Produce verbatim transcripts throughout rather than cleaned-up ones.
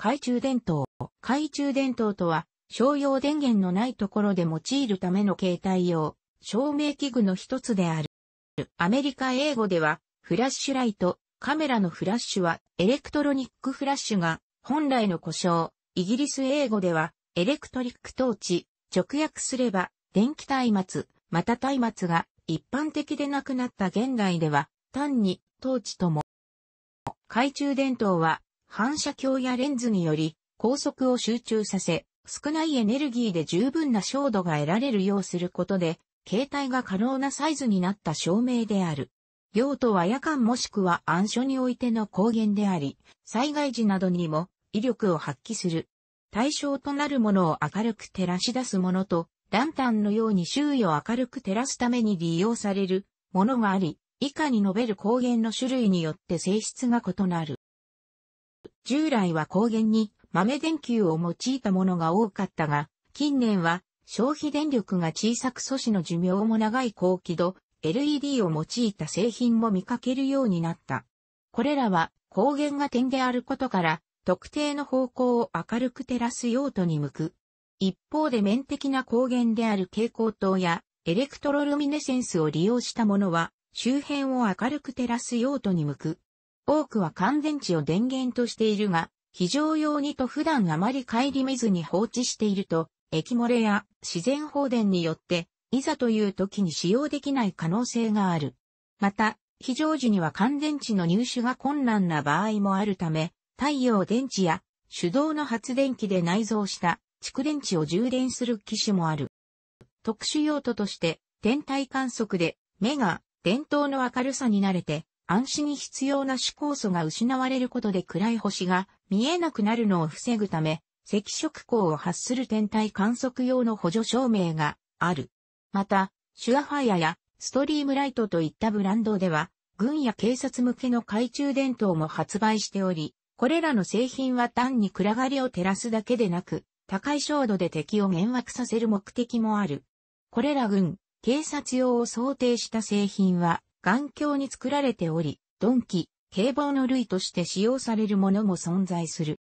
懐中電灯。懐中電灯とは、商用電源のないところで用いるための携帯用、照明器具の一つである。アメリカ英語では、フラッシュライト、カメラのフラッシュは、エレクトロニックフラッシュが、本来の呼称。イギリス英語では、エレクトリックトーチ、直訳すれば、電気松明、また松明が、一般的でなくなった現代では、単に、トーチとも。懐中電灯は、反射鏡やレンズにより、光速を集中させ、少ないエネルギーで十分な照度が得られるようすることで、携帯が可能なサイズになった照明である。用途は夜間もしくは暗所においての光源であり、災害時などにも威力を発揮する。対象となるものを明るく照らし出すものと、ランタンのように周囲を明るく照らすために利用されるものがあり、以下に述べる光源の種類によって性質が異なる。従来は光源に豆電球を用いたものが多かったが、近年は消費電力が小さく素子の寿命も長い高輝度 エルイーディー を用いた製品も見かけるようになった。これらは光源が点であることから特定の方向を明るく照らす用途に向く。一方で面的な光源である蛍光灯やエレクトロルミネセンスを利用したものは周辺を明るく照らす用途に向く。多くは乾電池を電源としているが、非常用にと普段あまり顧みずに放置していると、液漏れや自然放電によって、いざという時に使用できない可能性がある。また、非常時には乾電池の入手が困難な場合もあるため、太陽電池や手動の発電機で内蔵した蓄電池を充電する機種もある。特殊用途として、天体観測で目が電灯の明るさに慣れて、暗視に必要な視光素が失われることで暗い星が見えなくなるのを防ぐため、赤色光を発する天体観測用の補助照明がある。また、シュアファイアやストリームライトといったブランドでは、軍や警察向けの懐中電灯も発売しており、これらの製品は単に暗がりを照らすだけでなく、高い照度で敵を幻惑させる目的もある。これら軍、警察用を想定した製品は、頑強に作られており、鈍器、警棒の類として使用されるものも存在する。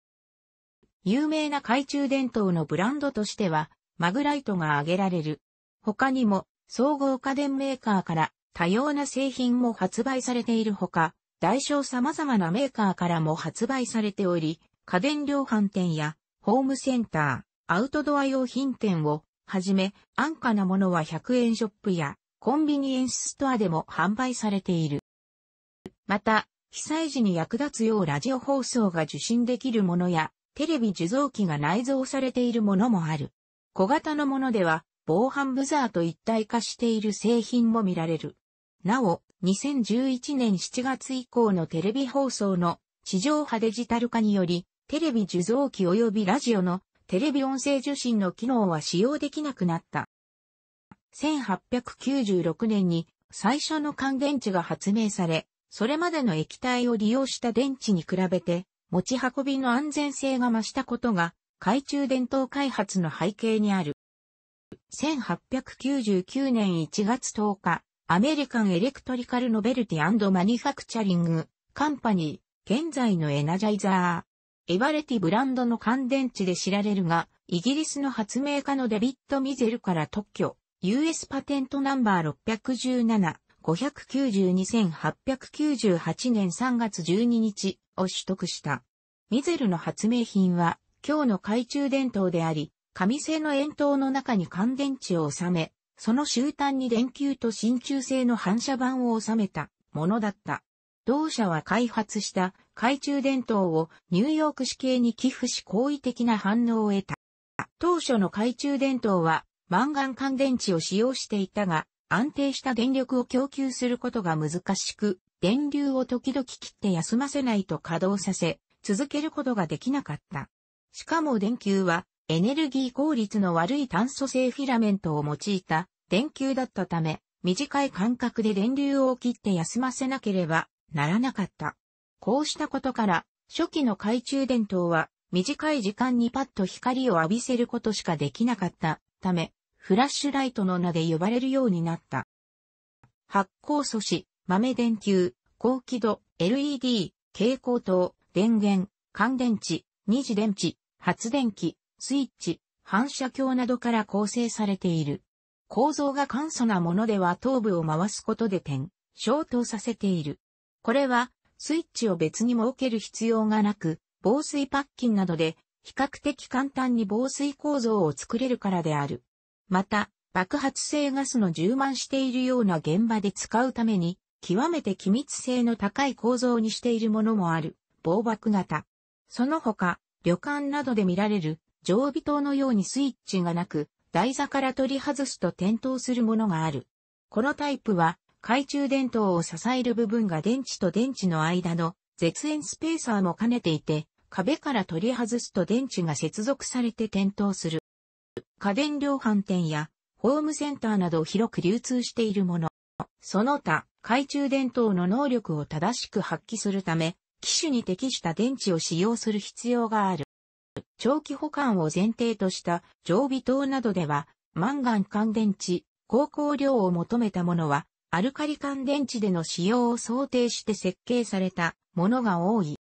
有名な懐中電灯のブランドとしては、マグライトが挙げられる。他にも、総合家電メーカーから多様な製品も発売されているほか、大小様々なメーカーからも発売されており、家電量販店やホームセンター、アウトドア用品店をはじめ、安価なものはひゃくえんショップや、コンビニエンスストアでも販売されている。また、被災時に役立つようラジオ放送が受信できるものや、テレビ受像機が内蔵されているものもある。小型のものでは、防犯ブザーと一体化している製品も見られる。なお、にせんじゅういちねんしちがつ以降のテレビ放送の地上波デジタル化により、テレビ受像機及びラジオのテレビ音声受信の機能は使用できなくなった。せんはっぴゃくきゅうじゅうろくねんに最初の乾電池が発明され、それまでの液体を利用した電池に比べて持ち運びの安全性が増したことが懐中電灯開発の背景にある。せんはっぴゃくきゅうじゅうきゅうねんいちがつとおか、アメリカンエレクトリカルノベルティ&マニファクチャリングカンパニー、現在のエナジャイザー、エバレティブランドの乾電池で知られるが、イギリスの発明家のデビッド・ミゼルから特許。ユーエス パテントナンバーろくいちななごきゅうにせんはっぴゃくきゅうじゅうはちねんさんがつじゅうににちを取得した。ミゼルの発明品は、強の懐中電灯であり、紙製の円筒の中に乾電池を収め、その終端に電球と真鍮製の反射板を収めたものだった。同社は開発した懐中電灯をニューヨーク市警に寄付し好意的な反応を得た。当初の懐中電灯は、マンガン乾電池を使用していたが、安定した電力を供給することが難しく、電流を時々切って休ませないと稼働させ、続けることができなかった。しかも電球は、エネルギー効率の悪い炭素製フィラメントを用いた電球だったため、短い間隔で電流を切って休ませなければならなかった。こうしたことから、初期の懐中電灯は、短い時間にパッと光を浴びせることしかできなかったため、フラッシュライトの名で呼ばれるようになった。発光素子、豆電球、高輝度、エルイーディー、蛍光灯、電源、乾電池、二次電池、発電機、スイッチ、反射鏡などから構成されている。構造が簡素なものでは頭部を回すことで点、消灯させている。これは、スイッチを別に設ける必要がなく、防水パッキンなどで、比較的簡単に防水構造を作れるからである。また、爆発性ガスの充満しているような現場で使うために、極めて気密性の高い構造にしているものもある、防爆型。その他、旅館などで見られる、常備灯のようにスイッチがなく、台座から取り外すと点灯するものがある。このタイプは、懐中電灯を支える部分が電池と電池の間の絶縁スペーサーも兼ねていて、壁から取り外すと電池が接続されて点灯する。家電量販店やホームセンターなどを広く流通しているもの。その他、懐中電灯の能力を正しく発揮するため、機種に適した電池を使用する必要がある。長期保管を前提とした常備灯などでは、マンガン乾電池、高光量を求めたものは、アルカリ乾電池での使用を想定して設計されたものが多い。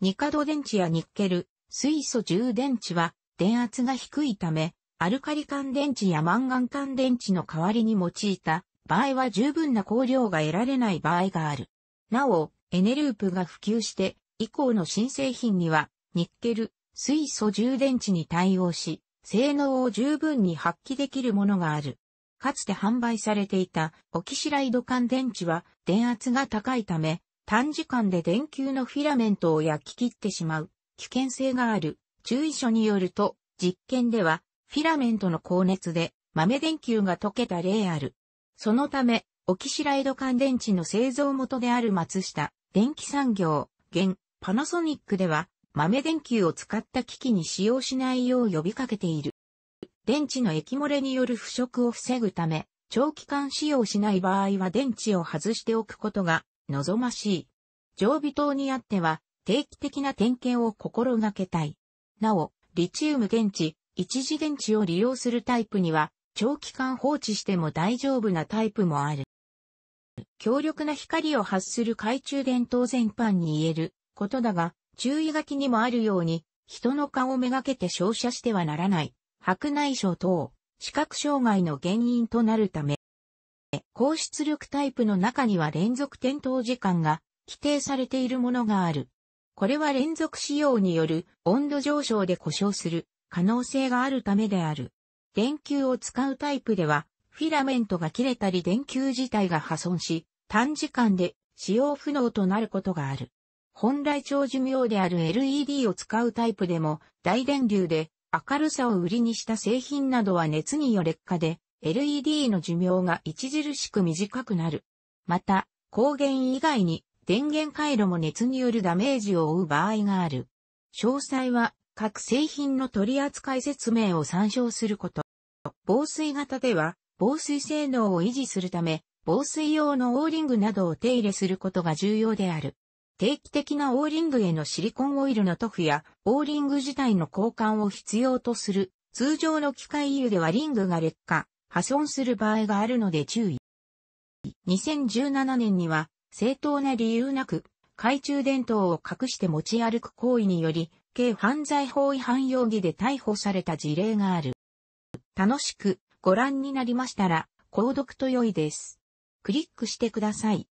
ニカド電池やニッケル、水素充電池は電圧が低いため、アルカリ乾電池やマンガン乾電池の代わりに用いた場合は十分な光量が得られない場合がある。なお、エネループが普及して以降の新製品には、ニッケル、水素充電池に対応し、性能を十分に発揮できるものがある。かつて販売されていたオキシライド乾電池は電圧が高いため、短時間で電球のフィラメントを焼き切ってしまう危険性がある。注意書によると、実験ではフィラメントの高熱で豆電球が溶けた例ある。そのため、オキシライド乾電池の製造元である松下電機産業、現パナソニックでは、豆電球を使った機器に使用しないよう呼びかけている。電池の液漏れによる腐食を防ぐため、長期間使用しない場合は電池を外しておくことが望ましい。常備灯にあっては定期的な点検を心がけたい。なお、リチウム電池、一時電池を利用するタイプには、長期間放置しても大丈夫なタイプもある。強力な光を発する懐中電灯全般に言えることだが、注意書きにもあるように、人の顔をめがけて照射してはならない。白内障等、視覚障害の原因となるため、高出力タイプの中には連続点灯時間が規定されているものがある。これは連続使用による温度上昇で故障する可能性があるためである。電球を使うタイプでは、フィラメントが切れたり電球自体が破損し、短時間で使用不能となることがある。本来長寿命である エルイーディー を使うタイプでも、大電流で明るさを売りにした製品などは熱による劣化で、エルイーディー の寿命が著しく短くなる。また、光源以外に電源回路も熱によるダメージを負う場合がある。詳細は各製品の取扱説明を参照すること。防水型では、防水性能を維持するため、防水用のオーリングなどを手入れすることが重要である。定期的なオーリングへのシリコンオイルの塗布やオーリング自体の交換を必要とする通常の機械油ではリングが劣化、破損する場合があるので注意。にせんじゅうななねんには正当な理由なく懐中電灯を隠して持ち歩く行為により軽犯罪法違反容疑で逮捕された事例がある。楽しくご覧になりましたら購読と良いです。クリックしてください。